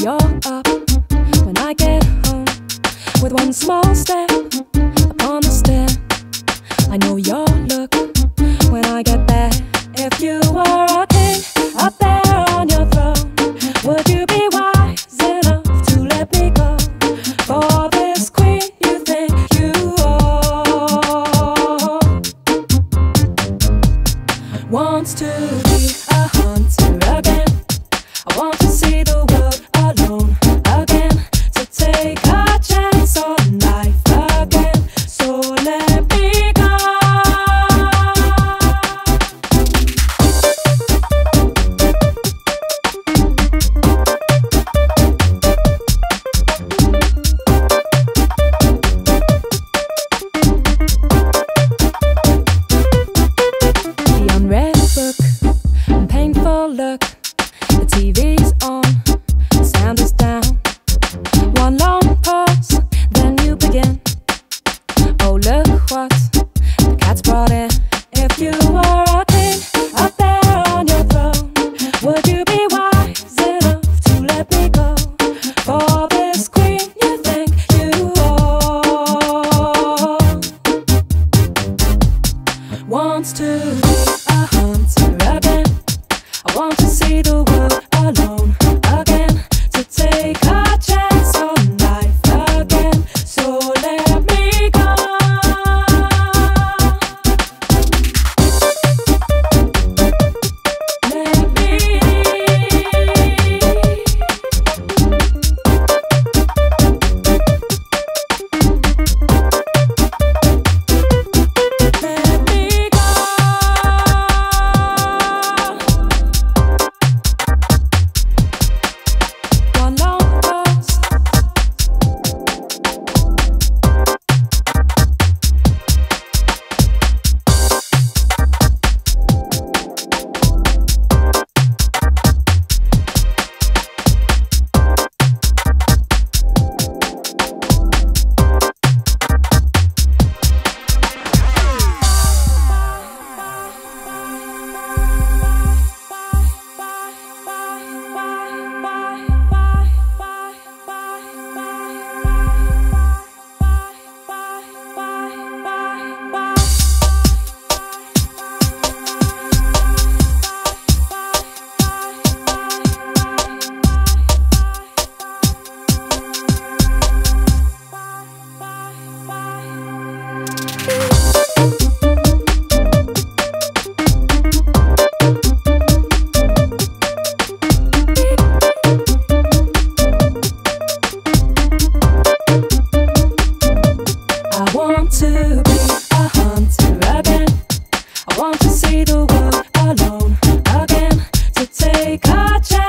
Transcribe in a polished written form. you're up when I get home. With one small step upon the stair, I know your look when I get there. If you were a king up there on your throne, would you be wise enough to let me go? For this queen you think you own. Wants to be a hunter again. I want to see the world alone again, to take a chance on life again. So let me go. The unread book and painful look. The TV's on, the sound is down. One long pause, then you begin. Oh, look what the cat's brought in. If you were a king up there on your throne, would you be wise enough to let me go? For this queen you think you own. Wants to be a hunter again. I want to see the world alone again, to take a chance on life again. So let me go. Let me. Let me go. One long pause, to be a hunter again. I want to see the world alone again, to take a chance.